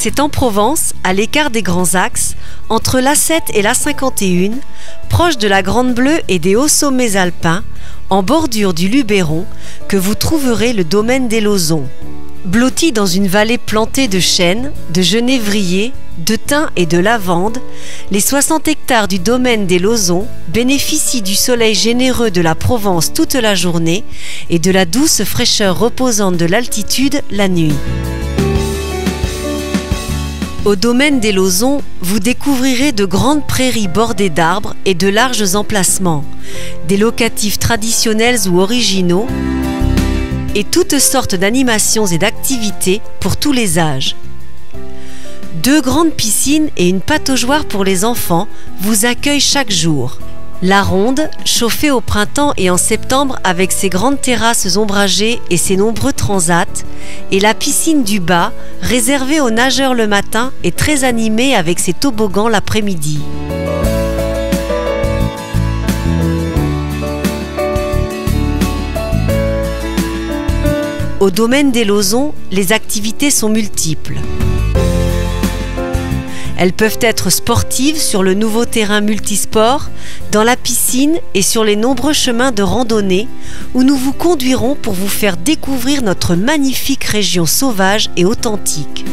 C'est en Provence, à l'écart des grands axes, entre l'A7 et l'A51, proche de la Grande Bleue et des hauts sommets alpins, en bordure du Lubéron, que vous trouverez le domaine des Lauzons. Blotti dans une vallée plantée de chênes, de genévriers, de thym et de lavande, les 60 hectares du domaine des Lauzons bénéficient du soleil généreux de la Provence toute la journée et de la douce fraîcheur reposante de l'altitude la nuit. Au domaine des Lauzons, vous découvrirez de grandes prairies bordées d'arbres et de larges emplacements, des locatifs traditionnels ou originaux, et toutes sortes d'animations et d'activités pour tous les âges. Deux grandes piscines et une pataugeoire pour les enfants vous accueillent chaque jour. La Ronde, chauffée au printemps et en septembre avec ses grandes terrasses ombragées et ses nombreux transats, et la piscine du Bas, réservée aux nageurs le matin et très animée avec ses toboggans l'après-midi. Au domaine des Lauzons, les activités sont multiples. Elles peuvent être sportives sur le nouveau terrain multisport, dans la piscine et sur les nombreux chemins de randonnée où nous vous conduirons pour vous faire découvrir notre magnifique région sauvage et authentique.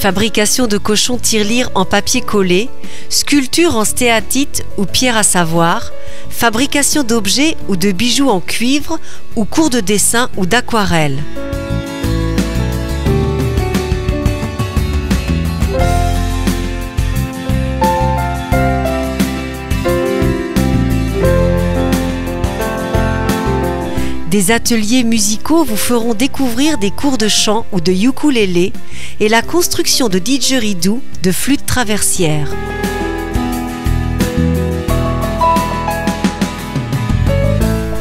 Fabrication de cochons tirelire en papier collé, sculptures en stéatite ou pierre à savoir, fabrication d'objets ou de bijoux en cuivre ou cours de dessin ou d'aquarelle. Des ateliers musicaux vous feront découvrir des cours de chant ou de ukulélé et la construction de didgeridoo, de flûtes traversières.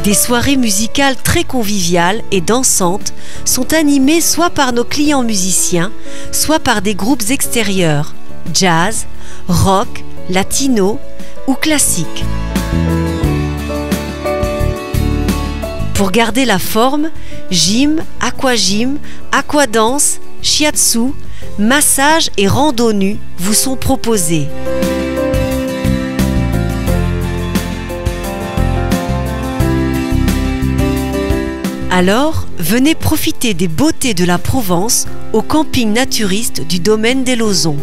Des soirées musicales très conviviales et dansantes sont animées soit par nos clients musiciens, soit par des groupes extérieurs, jazz, rock, latino ou classique. Pour garder la forme, gym, aquadance, shiatsu, massage et rando nu vous sont proposés. Alors, venez profiter des beautés de la Provence au camping naturiste du domaine des Lauzons.